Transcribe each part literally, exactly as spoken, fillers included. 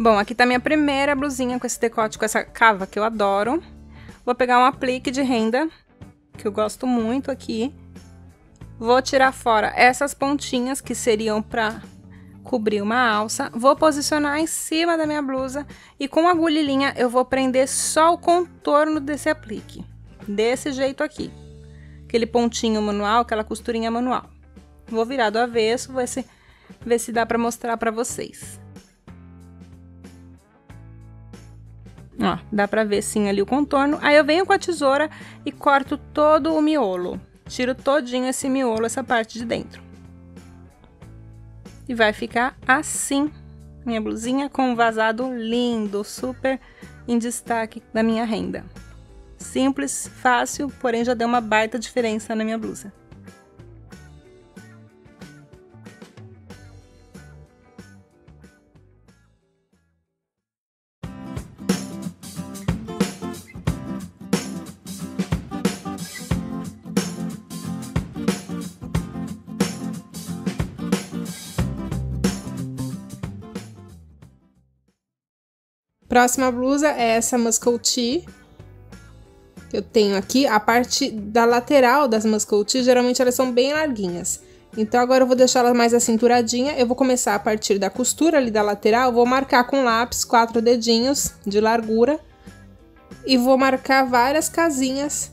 Bom, aqui tá minha primeira blusinha com esse decote, com essa cava que eu adoro. Vou pegar um aplique de renda, que eu gosto muito aqui. Vou tirar fora essas pontinhas que seriam pra cobrir uma alça. Vou posicionar em cima da minha blusa e com agulha e linha eu vou prender só o contorno desse aplique. Desse jeito aqui. Aquele pontinho manual, aquela costurinha manual. Vou virar do avesso, vou ver se, ver se dá pra mostrar pra vocês. Ó, dá pra ver sim ali o contorno. Aí eu venho com a tesoura e corto todo o miolo. Tiro todinho esse miolo, essa parte de dentro. E vai ficar assim minha blusinha com um vazado lindo, super em destaque da minha renda. Simples, fácil, porém já deu uma baita diferença na minha blusa. Próxima blusa é essa muscle tee. Eu tenho aqui a parte da lateral das muscle tee, geralmente elas são bem larguinhas. Então agora eu vou deixar ela mais acinturadinha, eu vou começar a partir da costura ali da lateral, vou marcar com lápis quatro dedinhos de largura e vou marcar várias casinhas,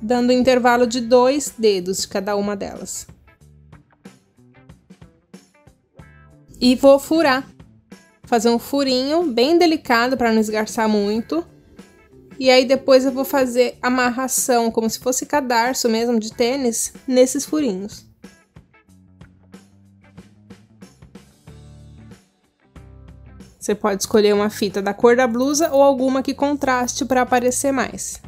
dando um intervalo de dois dedos de cada uma delas. E vou furar. Fazer um furinho bem delicado para não esgarçar muito. E aí depois eu vou fazer amarração, como se fosse cadarço mesmo de tênis, nesses furinhos. Você pode escolher uma fita da cor da blusa ou alguma que contraste para aparecer mais.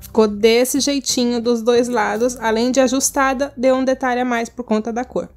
Ficou desse jeitinho dos dois lados, além de ajustada, deu um detalhe a mais por conta da cor.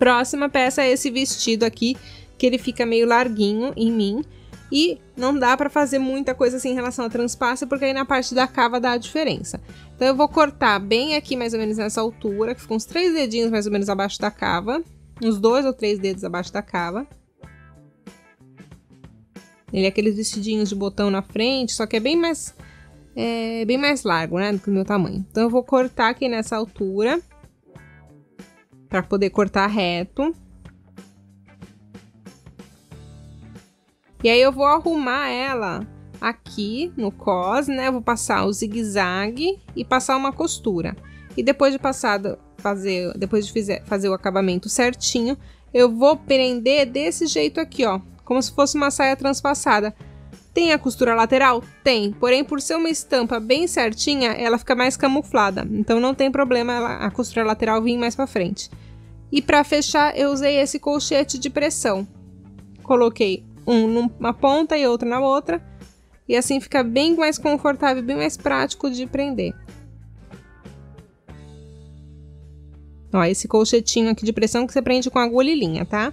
Próxima peça é esse vestido aqui, que ele fica meio larguinho em mim. E não dá pra fazer muita coisa assim em relação à transpasse, porque aí na parte da cava dá a diferença. Então eu vou cortar bem aqui, mais ou menos nessa altura, que ficam uns três dedinhos mais ou menos abaixo da cava. Uns dois ou três dedos abaixo da cava. Ele é aqueles vestidinhos de botão na frente, só que é bem mais, é, bem mais largo, né, do que o meu tamanho. Então eu vou cortar aqui nessa altura, para poder cortar reto. E aí eu vou arrumar ela aqui no cós, né? Eu vou passar o zigue-zague e passar uma costura. E depois de passado, fazer, depois de fizer, fazer o acabamento certinho, eu vou prender desse jeito aqui, ó, como se fosse uma saia transpassada. Tem a costura lateral? Tem, porém por ser uma estampa bem certinha, ela fica mais camuflada, então não tem problema ela, a costura lateral vir mais pra frente. E pra fechar eu usei esse colchete de pressão, coloquei um numa ponta e outro na outra, e assim fica bem mais confortável, bem mais prático de prender. Ó, esse colchetinho aqui de pressão que você prende com agulha e linha, tá?